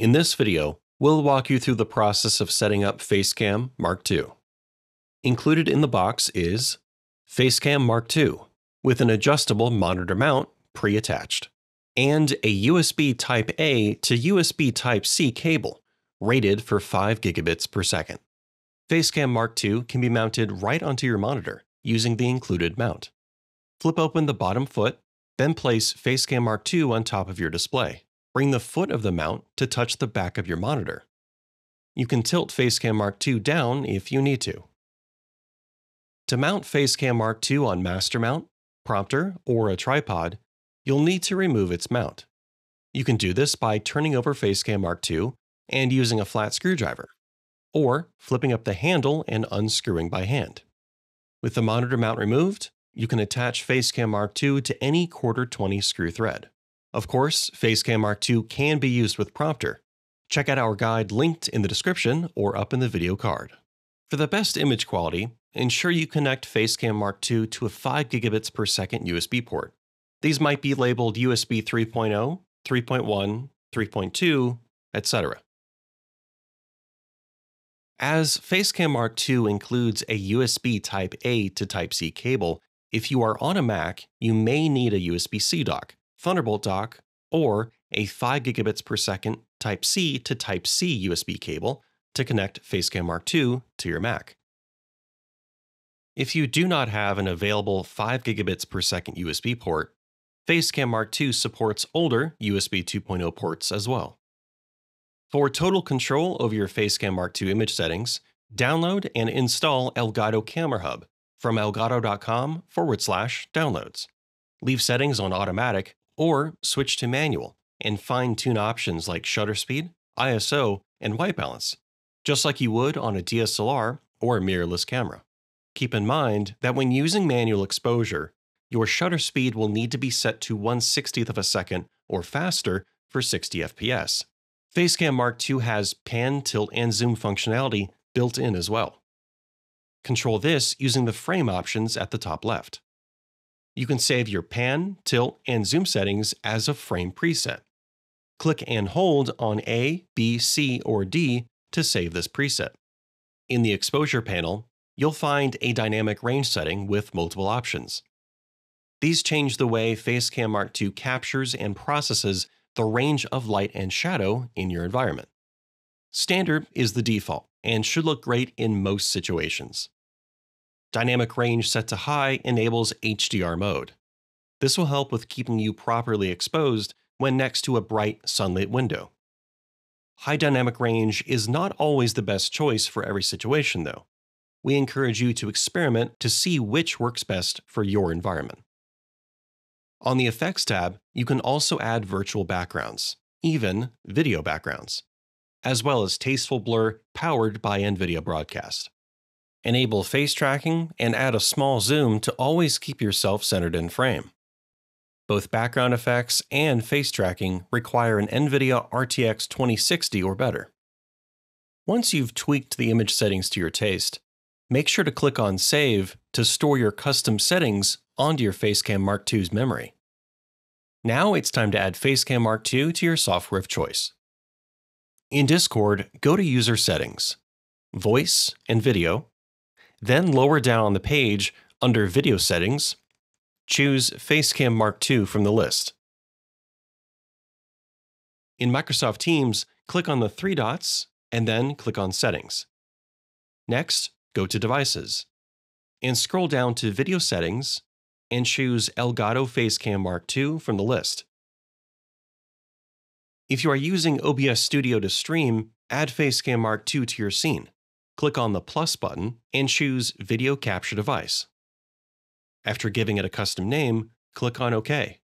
In this video, we'll walk you through the process of setting up Facecam Mark II. Included in the box is Facecam Mark II with an adjustable monitor mount pre-attached and a USB Type-A to USB Type-C cable rated for 5 gigabits per second. Facecam Mark II can be mounted right onto your monitor using the included mount. Flip open the bottom foot, then place Facecam Mark II on top of your display. Bring the foot of the mount to touch the back of your monitor. You can tilt Facecam Mark II down if you need to. To mount Facecam Mark II on master mount, prompter, or a tripod, you'll need to remove its mount. You can do this by turning over Facecam Mark II and using a flat screwdriver, or flipping up the handle and unscrewing by hand. With the monitor mount removed, you can attach Facecam Mark II to any 1/4-20 screw thread. Of course, Facecam Mark II can be used with Prompter. Check out our guide linked in the description or up in the video card. For the best image quality, ensure you connect Facecam Mark II to a 5 gigabits per second USB port. These might be labeled USB 3.0, 3.1, 3.2, etc. As Facecam Mark II includes a USB Type-A to Type-C cable, if you are on a Mac, you may need a USB-C dock, Thunderbolt dock, or a 5 gigabits per second Type-C to Type-C USB cable to connect Facecam Mark II to your Mac. If you do not have an available 5 gigabits per second USB port, Facecam Mark II supports older USB 2.0 ports as well. For total control over your Facecam Mark II image settings, download and install Elgato Camera Hub from elgato.com/downloads. Leave settings on automatic or switch to manual and fine-tune options like shutter speed, ISO, and white balance, just like you would on a DSLR or a mirrorless camera. Keep in mind that when using manual exposure, your shutter speed will need to be set to 1/60th of a second or faster for 60 FPS. Facecam Mark II has pan, tilt, and zoom functionality built in as well. Control this using the frame options at the top left. You can save your pan, tilt, and zoom settings as a frame preset. Click and hold on A, B, C, or D to save this preset. In the exposure panel, you'll find a dynamic range setting with multiple options. These change the way Facecam Mark II captures and processes the range of light and shadow in your environment. Standard is the default and should look great in most situations. Dynamic range set to high enables HDR mode. This will help with keeping you properly exposed when next to a bright sunlit window. High dynamic range is not always the best choice for every situation though. We encourage you to experiment to see which works best for your environment. On the Effects tab, you can also add virtual backgrounds, even video backgrounds, as well as tasteful blur powered by NVIDIA Broadcast. Enable face tracking and add a small zoom to always keep yourself centered in frame. Both background effects and face tracking require an NVIDIA RTX 2060 or better. Once you've tweaked the image settings to your taste, make sure to click on Save to store your custom settings onto your Facecam Mark II's memory. Now it's time to add Facecam Mark II to your software of choice. In Discord, go to User Settings, Voice and Video, then lower down on the page under Video Settings, choose Facecam Mark II from the list. In Microsoft Teams, click on the 3 dots and then click on Settings. Next, go to Devices and scroll down to Video Settings and choose Elgato Facecam Mark II from the list. If you are using OBS Studio to stream, add Facecam Mark II to your scene. Click on the plus button and choose Video Capture Device. After giving it a custom name, click on OK.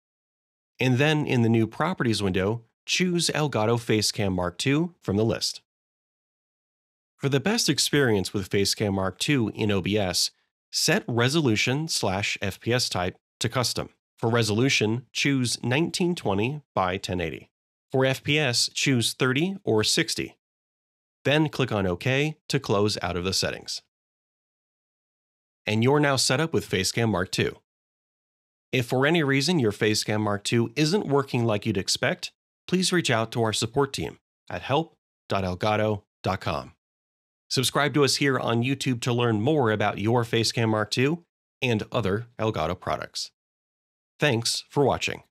And then in the new Properties window, choose Elgato Facecam Mark II from the list. For the best experience with Facecam Mark II in OBS, set resolution /FPS type to custom. For resolution, choose 1920 by 1080. For FPS, choose 30 or 60. Then click on OK to close out of the settings. And you're now set up with Facecam Mark II. If for any reason your Facecam Mark II isn't working like you'd expect, please reach out to our support team at help.elgato.com. Subscribe to us here on YouTube to learn more about your Facecam Mark II and other Elgato products. Thanks for watching.